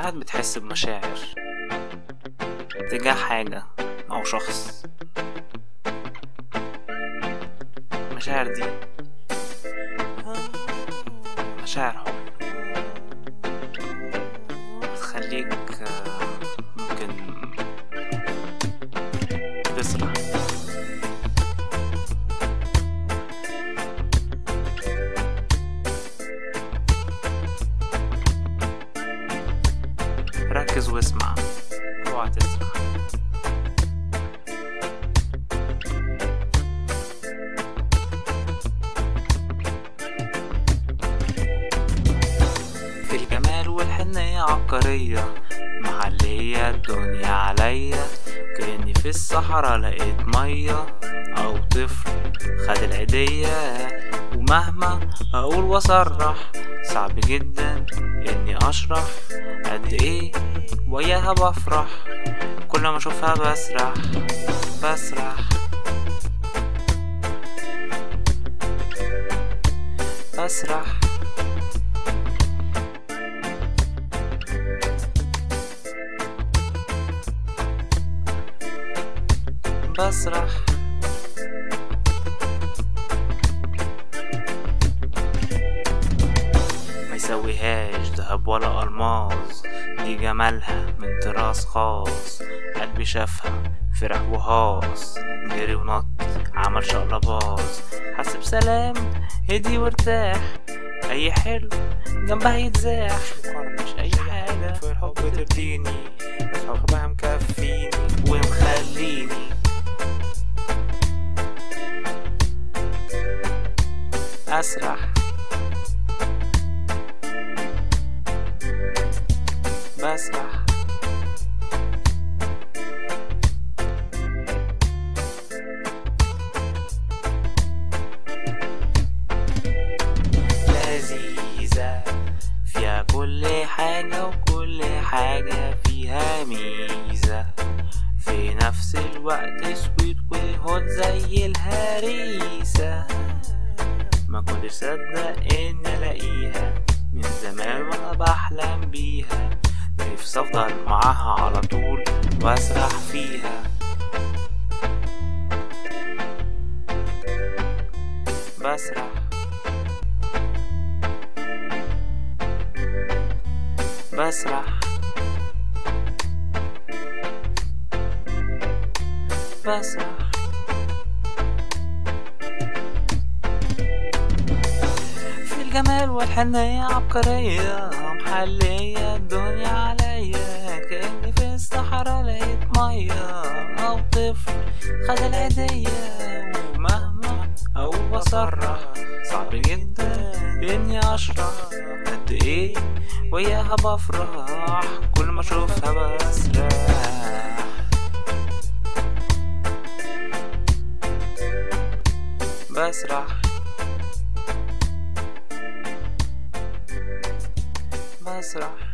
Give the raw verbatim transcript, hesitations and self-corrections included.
ساعات بتحس بمشاعر تجاه حاجة أو شخص. المشاعر دي مشاعر حب بتخليك ممكن تسرح. ركز واسمع، اوعى تسرح. في الجمال والحنية عبقرية، محلية الدنيا عليا، كأني في الصحراء لقيت مية أو طفل خد العيدية. ومهما أقول وأصرح صعب جدا إني أشرح قد إيه وياها بفرح، كل ما أشوفها بسرح بسرح بسرح. بسرح ما يسويهاش ذهب ولا ألماظ، دي جمالها من طراز خاص. قلبي شافها فرح وهاص، جري ونط عمل شقلباظ. حس بسلام هدي وارتاح، أي حلو جنبها يتزاح. مقارنش أي حاجة في الحب ترضيني، حبها مكفيني ومخليني أسرح. بسرح لذيذة فيها كل حاجة، وكل حاجة فيها ميزة، في نفس الوقت سويت وهوت زي الهريسة. ما كنتش صدق إن ألاقيها، من زمان وأنا بحلم بيها، نفسي أفضل معاها على طول وأسرح فيها. بسرح بسرح بسرح. الجمال والحنية عبقرية، محلية الدنيا عليا، كأني في الصحراء لقيت مية أو طفل خد العيدية. ومهما أقول وأصرح صعب جدا إني أشرح قد إيه وياها بفرح، كل ما أشوفها بسرح بسرح بسرح.